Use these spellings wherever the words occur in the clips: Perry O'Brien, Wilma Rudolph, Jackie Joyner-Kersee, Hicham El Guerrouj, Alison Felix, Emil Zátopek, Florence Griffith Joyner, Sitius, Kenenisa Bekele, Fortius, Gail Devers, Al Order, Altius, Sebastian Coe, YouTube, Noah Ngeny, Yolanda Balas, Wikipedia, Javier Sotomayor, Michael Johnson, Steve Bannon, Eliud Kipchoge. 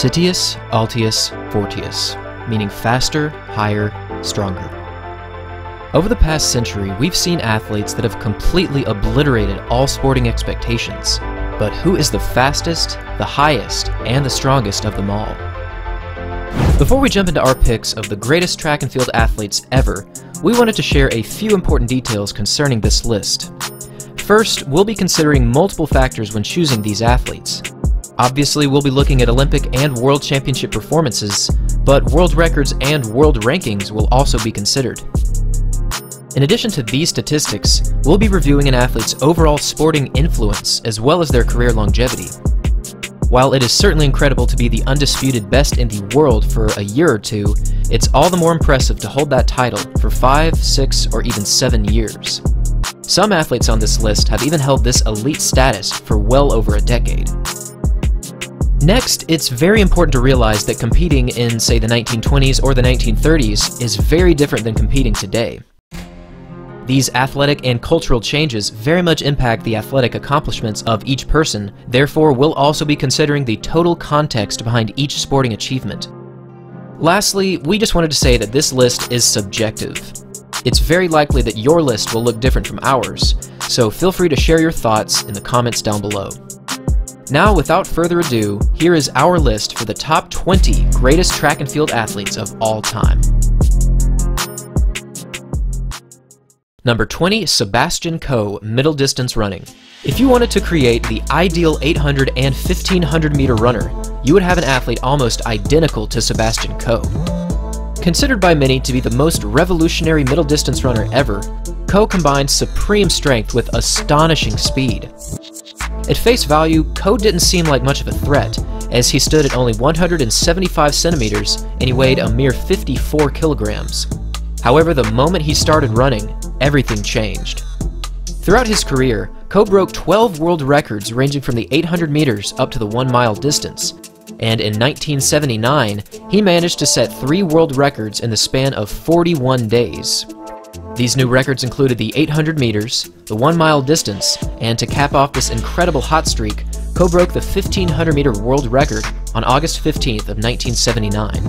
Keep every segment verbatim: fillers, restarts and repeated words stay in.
Sitius, Altius, Fortius, meaning faster, higher, stronger. Over the past century, we've seen athletes that have completely obliterated all sporting expectations. But who is the fastest, the highest, and the strongest of them all? Before we jump into our picks of the greatest track and field athletes ever, we wanted to share a few important details concerning this list. First, we'll be considering multiple factors when choosing these athletes. Obviously, we'll be looking at Olympic and World Championship performances, but world records and world rankings will also be considered. In addition to these statistics, we'll be reviewing an athlete's overall sporting influence as well as their career longevity. While it is certainly incredible to be the undisputed best in the world for a year or two, it's all the more impressive to hold that title for five, six, or even seven years. Some athletes on this list have even held this elite status for well over a decade. Next, it's very important to realize that competing in, say, the nineteen twenties or the nineteen thirties is very different than competing today. These athletic and cultural changes very much impact the athletic accomplishments of each person, therefore we'll also be considering the total context behind each sporting achievement. Lastly, we just wanted to say that this list is subjective. It's very likely that your list will look different from ours, so feel free to share your thoughts in the comments down below. Now, without further ado, here is our list for the top twenty greatest track and field athletes of all time. Number twenty, Sebastian Coe, middle distance running. If you wanted to create the ideal eight hundred and fifteen hundred meter runner, you would have an athlete almost identical to Sebastian Coe. Considered by many to be the most revolutionary middle distance runner ever, Coe combines supreme strength with astonishing speed. At face value, Coe didn't seem like much of a threat, as he stood at only one hundred seventy-five centimeters and he weighed a mere fifty-four kilograms. However, the moment he started running, everything changed. Throughout his career, Coe broke twelve world records ranging from the eight hundred meters up to the one mile distance, and in nineteen seventy-nine, he managed to set three world records in the span of forty-one days. These new records included the eight hundred meters, the one mile distance, and to cap off this incredible hot streak, Coe broke the fifteen hundred meter world record on August fifteenth of nineteen seventy-nine.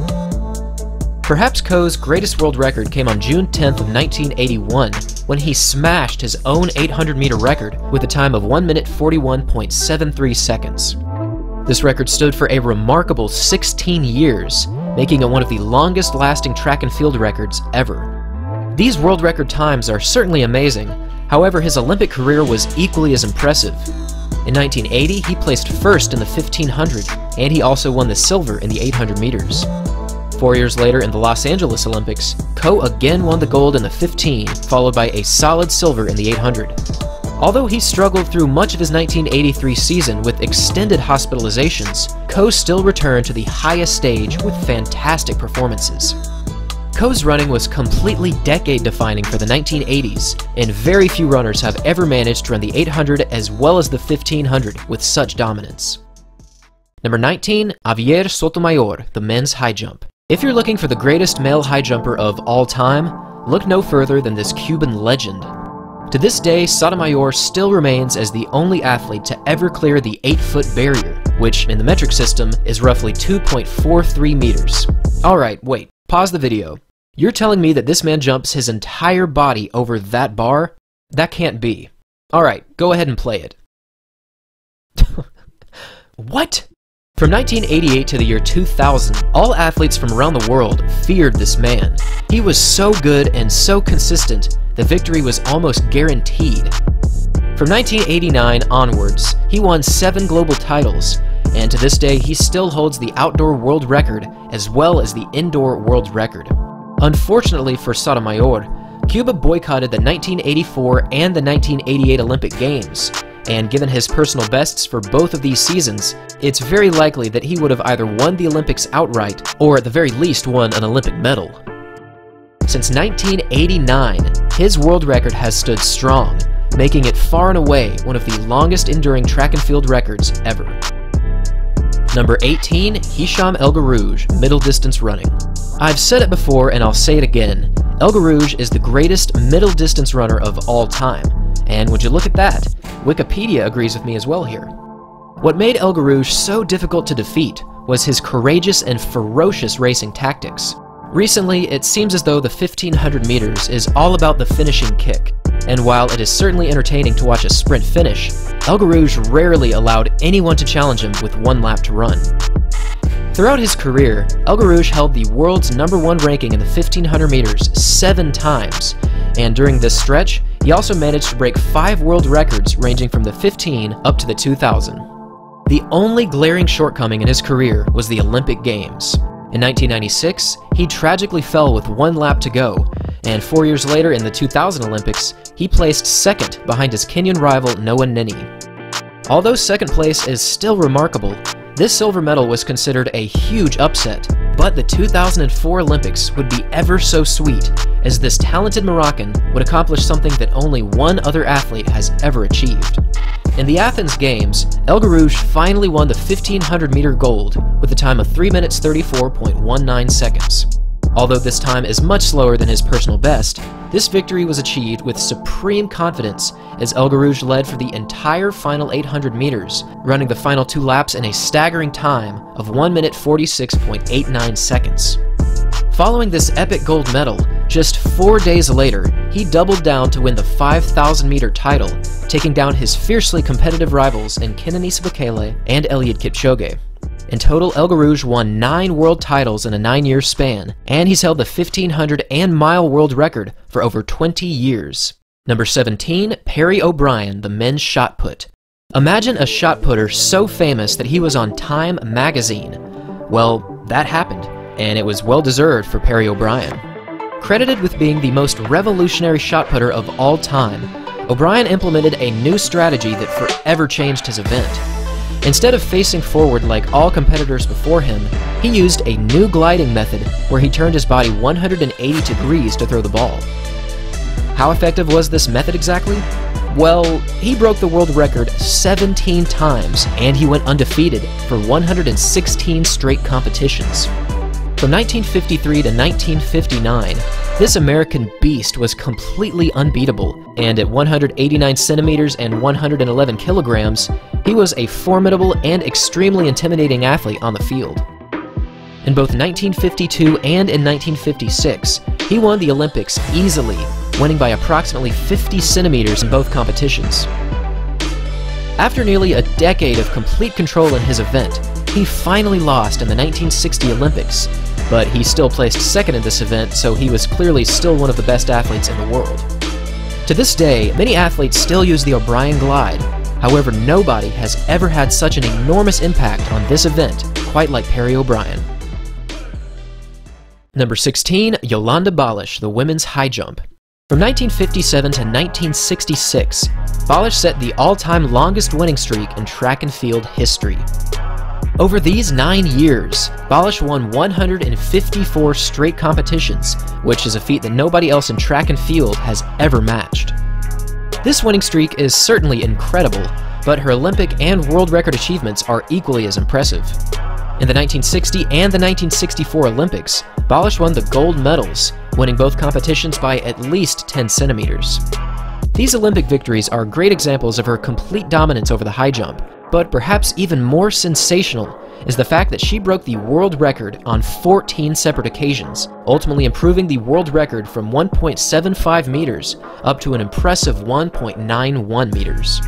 Perhaps Coe's greatest world record came on June tenth of nineteen eighty-one, when he smashed his own eight hundred meter record with a time of one minute forty-one point seven three seconds. This record stood for a remarkable sixteen years, making it one of the longest lasting track and field records ever. These world record times are certainly amazing, however his Olympic career was equally as impressive. In nineteen eighty, he placed first in the fifteen hundred, and he also won the silver in the eight hundred meters. Four years later in the Los Angeles Olympics, Coe again won the gold in the fifteen, followed by a solid silver in the eight hundred. Although he struggled through much of his nineteen eighty-three season with extended hospitalizations, Coe still returned to the highest stage with fantastic performances. Coe's running was completely decade-defining for the nineteen eighties, and very few runners have ever managed to run the eight hundred as well as the fifteen hundred with such dominance. Number nineteen, Javier Sotomayor, the men's high jump. If you're looking for the greatest male high jumper of all time, look no further than this Cuban legend. To this day, Sotomayor still remains as the only athlete to ever clear the eight-foot barrier, which in the metric system is roughly two point four three meters. Alright, wait, pause the video. You're telling me that this man jumps his entire body over that bar? That can't be. Alright, go ahead and play it. What? From nineteen eighty-eight to the year two thousand, all athletes from around the world feared this man. He was so good and so consistent that victory was almost guaranteed. From nineteen eighty-nine onwards, he won seven global titles, and to this day he still holds the outdoor world record as well as the indoor world record. Unfortunately for Sotomayor, Cuba boycotted the nineteen eighty-four and the nineteen eighty-eight Olympic Games. And given his personal bests for both of these seasons, it's very likely that he would have either won the Olympics outright, or at the very least won an Olympic medal. Since nineteen eighty-nine, his world record has stood strong, making it far and away one of the longest enduring track and field records ever. Number eighteen, Hicham El Guerrouj, middle distance running. I've said it before and I'll say it again, El Guerrouj is the greatest middle distance runner of all time. And would you look at that? Wikipedia agrees with me as well here. What made El Guerrouj so difficult to defeat was his courageous and ferocious racing tactics. Recently, it seems as though the fifteen hundred meters is all about the finishing kick, and while it is certainly entertaining to watch a sprint finish, El Guerrouj rarely allowed anyone to challenge him with one lap to run. Throughout his career, El Guerrouj held the world's number one ranking in the fifteen hundred meters seven times, and during this stretch, he also managed to break five world records ranging from the fifteen up to the two thousand. The only glaring shortcoming in his career was the Olympic Games. In nineteen ninety-six, he tragically fell with one lap to go, and four years later in the two thousand Olympics, he placed second behind his Kenyan rival Noah Ngeny. Although second place is still remarkable, this silver medal was considered a huge upset, but the two thousand four Olympics would be ever so sweet, as this talented Moroccan would accomplish something that only one other athlete has ever achieved. In the Athens Games, El Guerrouj finally won the fifteen hundred meter gold with a time of three minutes thirty-four point one nine seconds. Although this time is much slower than his personal best, this victory was achieved with supreme confidence as El Guerrouj led for the entire final eight hundred meters, running the final two laps in a staggering time of one minute forty-six point eight nine seconds. Following this epic gold medal, just four days later, he doubled down to win the five thousand meter title, taking down his fiercely competitive rivals in Kenenisa Bekele and Eliud Kipchoge. In total, El Guerrouj won nine world titles in a nine-year span, and he's held the fifteen hundred and mile world record for over twenty years. Number seventeen, Perry O'Brien, the men's shot put. Imagine a shot putter so famous that he was on Time magazine. Well, that happened, and it was well-deserved for Perry O'Brien. Credited with being the most revolutionary shot putter of all time, O'Brien implemented a new strategy that forever changed his event. Instead of facing forward like all competitors before him, he used a new gliding method where he turned his body one hundred eighty degrees to throw the ball. How effective was this method exactly? Well, he broke the world record seventeen times, and he went undefeated for one hundred sixteen straight competitions. From nineteen fifty-three to nineteen fifty-nine, this American beast was completely unbeatable, and at one hundred eighty-nine centimeters and one hundred eleven kilograms, he was a formidable and extremely intimidating athlete on the field. In both nineteen fifty-two and in nineteen fifty-six, he won the Olympics easily, winning by approximately fifty centimeters in both competitions. After nearly a decade of complete control in his event, he finally lost in the nineteen sixty Olympics, but he still placed second in this event, so he was clearly still one of the best athletes in the world. To this day, many athletes still use the O'Brien glide. However, nobody has ever had such an enormous impact on this event, quite like Perry O'Brien. Number sixteen, Yolanda Balas, the women's high jump. From nineteen fifty-seven to nineteen sixty-six, Balas set the all-time longest winning streak in track and field history. Over these nine years, Balas won one hundred fifty-four straight competitions, which is a feat that nobody else in track and field has ever matched. This winning streak is certainly incredible, but her Olympic and world record achievements are equally as impressive. In the nineteen sixty and the nineteen sixty-four Olympics, Balas won the gold medals, winning both competitions by at least ten centimeters. These Olympic victories are great examples of her complete dominance over the high jump, but perhaps even more sensational is the fact that she broke the world record on fourteen separate occasions, ultimately improving the world record from one point seven five meters up to an impressive one point nine one meters.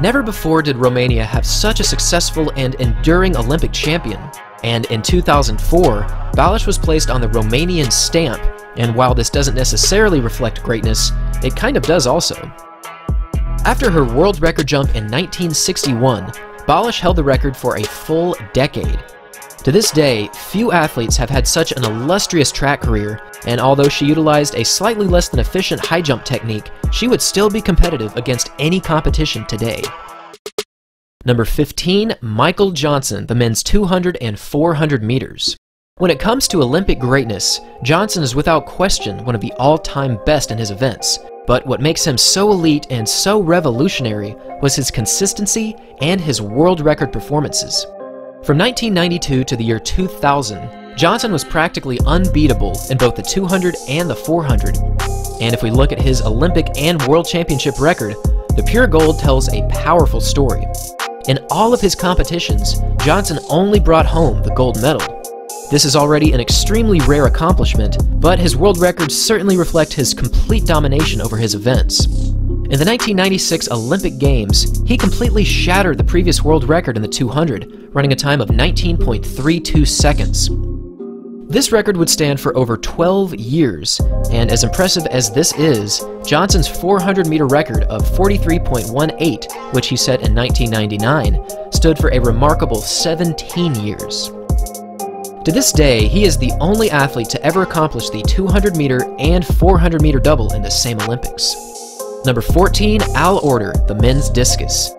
Never before did Romania have such a successful and enduring Olympic champion, and in two thousand four, Balas was placed on the Romanian stamp, and while this doesn't necessarily reflect greatness, it kind of does also. After her world record jump in nineteen sixty-one, Balas held the record for a full decade. To this day, few athletes have had such an illustrious track career, and although she utilized a slightly less than efficient high jump technique, she would still be competitive against any competition today. Number fifteen, Michael Johnson, the men's two hundred and four hundred meters. When it comes to Olympic greatness, Johnson is without question one of the all-time best in his events. But what makes him so elite and so revolutionary was his consistency and his world record performances. From nineteen ninety-two to the year two thousand, Johnson was practically unbeatable in both the two hundred and the four hundred. And if we look at his Olympic and World Championship record, the pure gold tells a powerful story. In all of his competitions, Johnson only brought home the gold medal. This is already an extremely rare accomplishment, but his world records certainly reflect his complete domination over his events. In the nineteen ninety-six Olympic Games, he completely shattered the previous world record in the two hundred, running a time of nineteen point three two seconds. This record would stand for over twelve years, and as impressive as this is, Johnson's four hundred meter record of forty-three point one eight, which he set in nineteen ninety-nine, stood for a remarkable seventeen years. To this day, he is the only athlete to ever accomplish the two hundred meter and four hundred meter double in the same Olympics. Number fourteen, Al Order, the men's discus.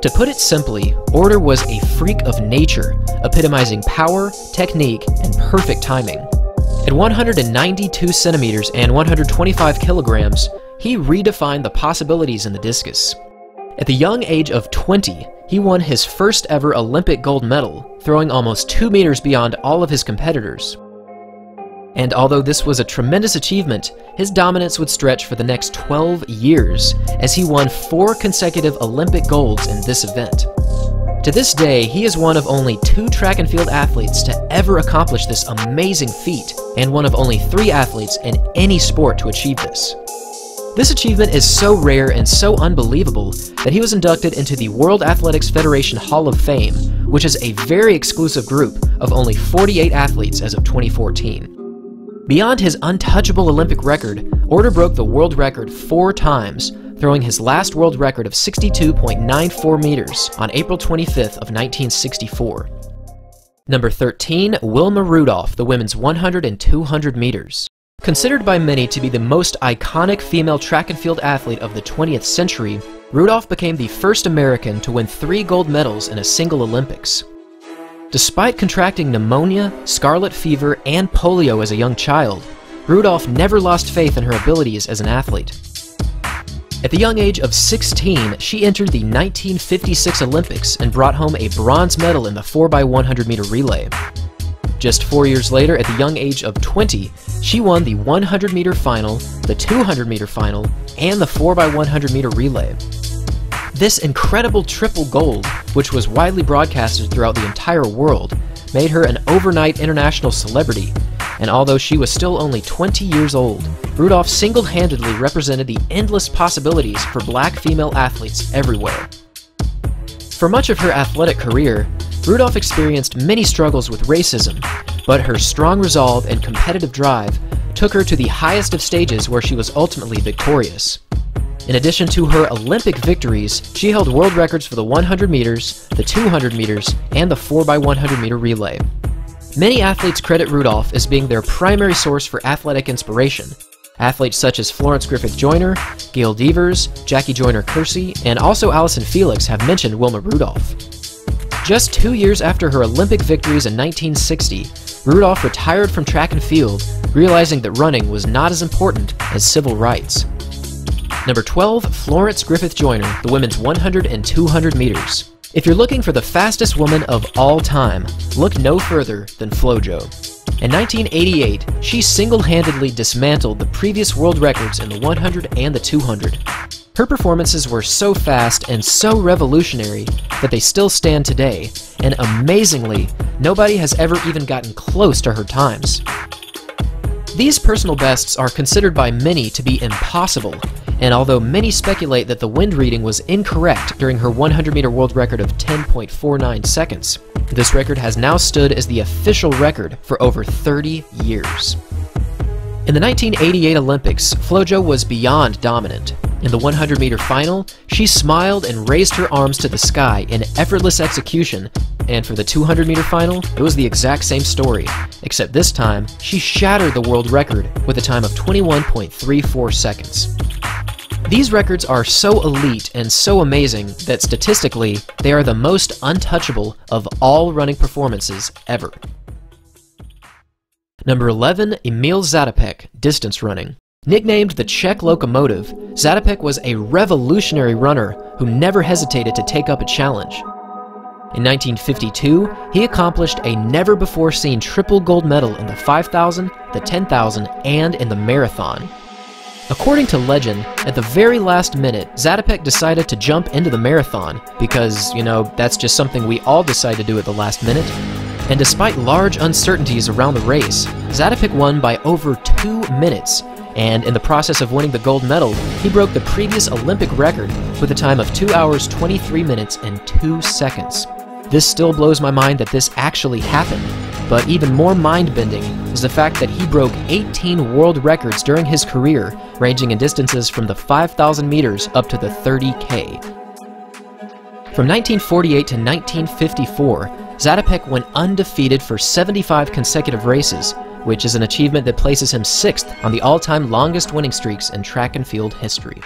To put it simply, Order was a freak of nature, epitomizing power, technique, and perfect timing. At one hundred ninety-two centimeters and one hundred twenty-five kilograms, he redefined the possibilities in the discus. At the young age of twenty, he won his first ever Olympic gold medal, throwing almost two meters beyond all of his competitors. And although this was a tremendous achievement, his dominance would stretch for the next twelve years, as he won four consecutive Olympic golds in this event. To this day, he is one of only two track and field athletes to ever accomplish this amazing feat, and one of only three athletes in any sport to achieve this. This achievement is so rare and so unbelievable that he was inducted into the World Athletics Federation Hall of Fame, which is a very exclusive group of only forty-eight athletes as of twenty fourteen. Beyond his untouchable Olympic record, Order broke the world record four times, throwing his last world record of sixty-two point nine four meters on April twenty-fifth of nineteen sixty-four. Number thirteen, Wilma Rudolph, the women's one hundred and two hundred meters. Considered by many to be the most iconic female track and field athlete of the twentieth century, Rudolph became the first American to win three gold medals in a single Olympics. Despite contracting pneumonia, scarlet fever, and polio as a young child, Rudolph never lost faith in her abilities as an athlete. At the young age of sixteen, she entered the nineteen fifty-six Olympics and brought home a bronze medal in the four by one hundred meter relay. Just four years later, at the young age of twenty, she won the one hundred meter final, the two hundred meter final, and the four by one hundred meter relay. This incredible triple gold, which was widely broadcasted throughout the entire world, made her an overnight international celebrity, and although she was still only twenty years old, Rudolph single-handedly represented the endless possibilities for black female athletes everywhere. For much of her athletic career, Rudolph experienced many struggles with racism, but her strong resolve and competitive drive took her to the highest of stages where she was ultimately victorious. In addition to her Olympic victories, she held world records for the one hundred meters, the two hundred meters, and the four by one hundred meter relay. Many athletes credit Rudolph as being their primary source for athletic inspiration. Athletes such as Florence Griffith Joyner, Gail Devers, Jackie Joyner-Kersee, and also Alison Felix have mentioned Wilma Rudolph. Just two years after her Olympic victories in nineteen sixty, Rudolph retired from track and field, realizing that running was not as important as civil rights. Number twelve, Florence Griffith Joyner, the women's one hundred and two hundred meters. If you're looking for the fastest woman of all time, look no further than FloJo. In nineteen eighty-eight, she single-handedly dismantled the previous world records in the one hundred and the two hundred. Her performances were so fast and so revolutionary that they still stand today, and amazingly, nobody has ever even gotten close to her times. These personal bests are considered by many to be impossible, and although many speculate that the wind reading was incorrect during her one hundred meter world record of ten point four nine seconds, this record has now stood as the official record for over thirty years. In the nineteen eighty-eight Olympics, FloJo was beyond dominant. In the one hundred meter final, she smiled and raised her arms to the sky in effortless execution, and for the two hundred meter final, it was the exact same story, except this time, she shattered the world record with a time of twenty-one point three four seconds. These records are so elite and so amazing that statistically, they are the most untouchable of all running performances ever. Number eleven, Emil Zátopek, distance running. Nicknamed the Czech locomotive, Zátopek was a revolutionary runner who never hesitated to take up a challenge. In nineteen fifty-two, he accomplished a never-before-seen triple gold medal in the five thousand, the ten thousand, and in the marathon. According to legend, at the very last minute, Zátopek decided to jump into the marathon because, you know, that's just something we all decide to do at the last minute. And despite large uncertainties around the race, Zátopek won by over two minutes, and in the process of winning the gold medal, he broke the previous Olympic record with a time of two hours, twenty-three minutes, and two seconds. This still blows my mind that this actually happened, but even more mind-bending is the fact that he broke eighteen world records during his career, ranging in distances from the five thousand meters up to the thirty K. From nineteen forty-eight to nineteen fifty-four, Zátopek went undefeated for seventy-five consecutive races, which is an achievement that places him sixth on the all-time longest winning streaks in track and field history.